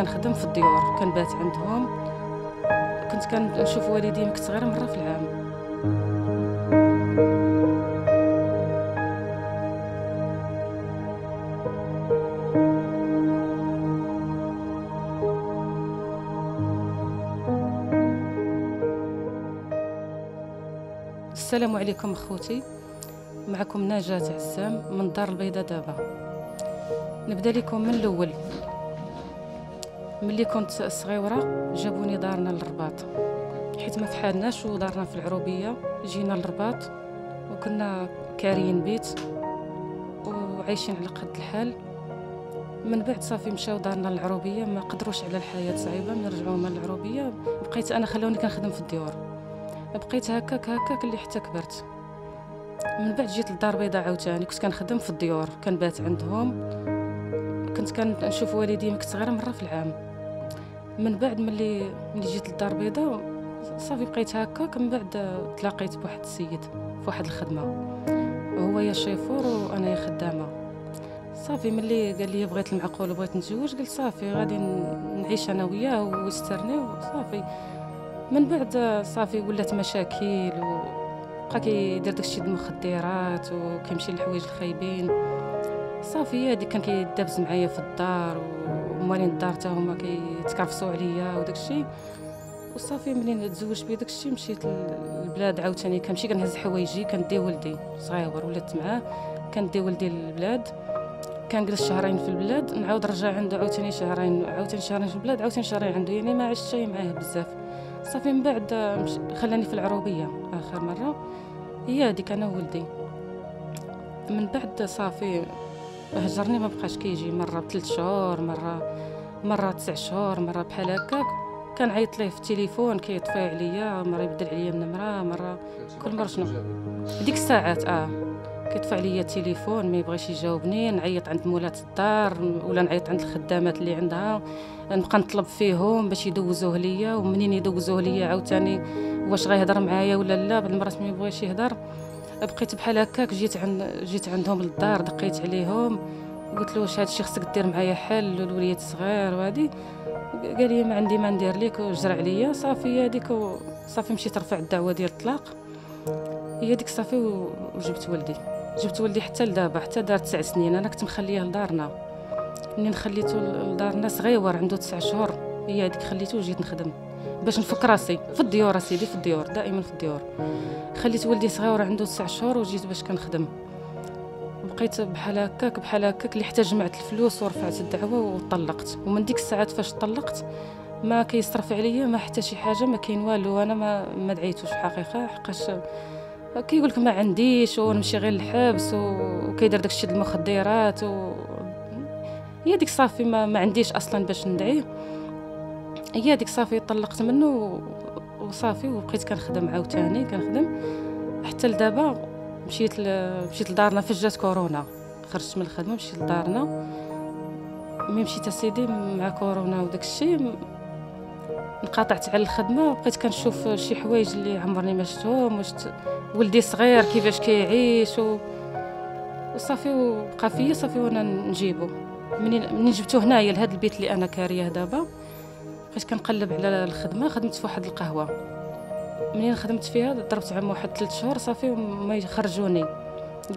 كنخدم في الديور، كنبات عندهم. كنت كنشوف والدين كنت غير مرة في العام. السلام عليكم اخوتي، معكم نجاة عسام من الدار البيضاء. دابا نبدا لكم من الاول. ملي كنت صغيره جابوني دارنا للرباط، حيت ما فحالناش ودارنا في العروبيه. جينا للرباط وكنا كاريين بيت وعايشين على قد الحال. من بعد صافي مشاو دارنا للعروبيه، ما قدروش على الحياه صعيبه. من رجعوا من العروبيه بقيت انا، خلوني كنخدم في الديور. بقيت هكاك اللي حتى كبرت. من بعد جيت للدار البيضاء عاوتاني، كنت كنخدم في الديور، كنبات عندهم. كنت كنشوف والدي كنت غير مره في العام. من بعد ملي جيت للدار البيضاء صافي بقيت هكاك. من بعد تلاقيت بواحد السيد في واحد الخدمه، هو يا شيفور وانا يا خدامه. صافي ملي قال لي بغيت المعقول وبغيت نتزوج، قلت صافي غادي نعيش انا وياه ويسترني وصافي. من بعد صافي ولات مشاكل، وبقى كيدير داكشي ديال المخدرات وكيمشي للحوايج الخايبين. صافي هادي كان كيدابز معايا في الدار، وموالين الدار حتى هما كيتكرفصوا عليا وداكشي. وصافي ملي تزوجت بيه داكشي مشيت للبلاد عاوتاني، كنمشي كنهز حوايجي كندي ولدي صغير، ولات معاه كندي ولدي للبلاد. كنجلس شهرين في البلاد، نعاود نرجع عنده عاوتاني شهرين، عاوتاني شهرين في البلاد، عاوتاني شهرين عنده. يعني ما عشت شي معاه بزاف. صافي من بعد خلاني في العروبيه اخر مره، هي هذيك انا ولدي. من بعد صافي هجرني، ما بقاش كيجي. مره بثلاث شهور، مره 9 شهور، مره بحال هكاك. كنعيط ليه في التليفون كيطفي عليا، مره يبدل عليا النمره، مره كل مره شنو ديك الساعات كيطفي عليا التليفون، ما يبغيش يجاوبني. نعيط عند مولات الدار ولا نعيط عند الخدامات اللي عندها، نبقى نطلب فيهم باش يدوزوه ليا. ومنين يدوزوه ليا عاوتاني واش غيهضر معايا ولا لا، بعض المرات ما يبغيش يهضر. بقيت بحال هكاك. جيت عندهم للدار، دقيت عليهم قلت له واش هادشي خصك دير معايا حل، الوليد الصغير وهادي. قال لي ما عندي ما ندير ليك، وجرى عليا. صافي هذيك صافي مشيت رفع الدعوه ديال الطلاق، هي ديك صافي. وجبت ولدي، جبت ولدي حتى لدابا، حتى دار 9 سنين. انا كنت مخليه لدارنا. منين خليته لدارنا صغيور عنده 9 شهور، هي هذيك خليته وجيت نخدم باش نفك راسي في الديور. سيدي في الديور، دائما في الديور. خليت ولدي صغيور عنده 9 شهور وجيت باش كنخدم. بقيت بحال هكاك لحتى جمعت الفلوس ورفعت الدعوه وطلقت. ومن ديك الساعات فاش طلقت ما كيصرف عليا، ما حتى شي حاجه، ما كاين والو. انا ما دعيتوش الحقيقه، حقاش كيقول لك ما عنديش ونمشي غير للحبس وكيدير داكشي ديال المخدرات هي ديك صافي ما عنديش اصلا باش ندعيه. هي ديك صافي طلقت منه وصافي. وبقيت كنخدم عاوتاني، كنخدم حتى لدابا. مشيت لدارنا فاش جات كورونا، خرجت من الخدمه مشيت لدارنا. ملي مشيت اسيدي مع كورونا وداكشي انقطعت على الخدمه. بقيت كنشوف شي حوايج اللي عمرني ما شفتهم، ولدي صغير كيفاش كيعيش وصافي. وبقى فيا صافي وانا نجيبو. منين جبتو هنايا لهاد البيت اللي انا كاريه دابا، بقيت كنقلب على الخدمه. خدمت في واحد القهوه، منين خدمت فيها ضربت عام واحد 3 شهور صافي وما يخرجوني.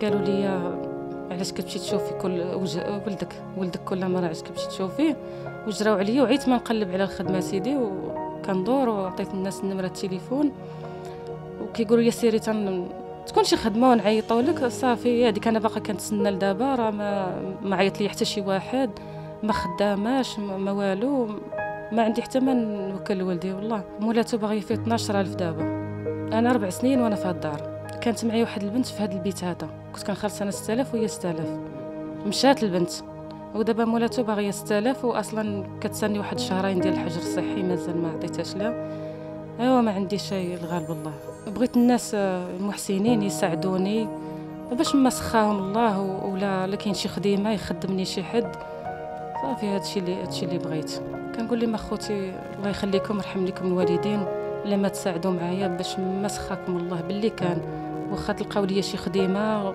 قالوا لي علاش كتمشي تشوفي كل وجه ولدك كل مره، علاش كتمشي تشوفيه. وجراو عليا وعيت ما نقلب على الخدمه سيدي، وكندور وعطيت الناس نمره التليفون وكيقولوا لي سيري تكون شي خدمه ونعيطوا لك. صافي هذيك انا باقا كنتسنى لدابا، راه ما عيط لي حتى شي واحد، ما خداماش ما والو، ما عندي حتى ما نوكل لولدي والله. مولاتو باغي فيه 12,000 دابا. انا 4 سنين وانا في هاد الدار. كانت معايا واحد البنت في هاد البيت هذا، كنت كنخلص انا 6000 وهي 6000. مشات البنت ودابا مولاتو باغيه 6000، واصلا كتسني واحد 2 شهرين ديال الحجر الصحي، مازال ما عطيتهاش لها. ايوا ما عندي شي الغالب والله. بغيت الناس المحسنين يساعدوني باش ما سخاهم الله، ولا كاين شي خديمه يخدمني شي حد. صافي هادشي اللي بغيت. كنقول لهم اخوتي الله يخليكم، يرحم لكم الوالدين، لما تساعدوا معايا باش ما سخاكم الله باللي كان. واخا تلقاو ليا شي خديمه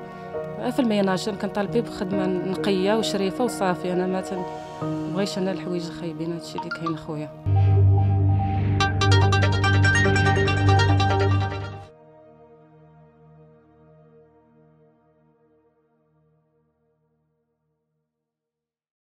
في الميناج كنطالبي بخدمه نقيه وشريفه وصافي. انا ما تنبغيش انا الحوايج الخايبين، هادشي اللي كاين خويا.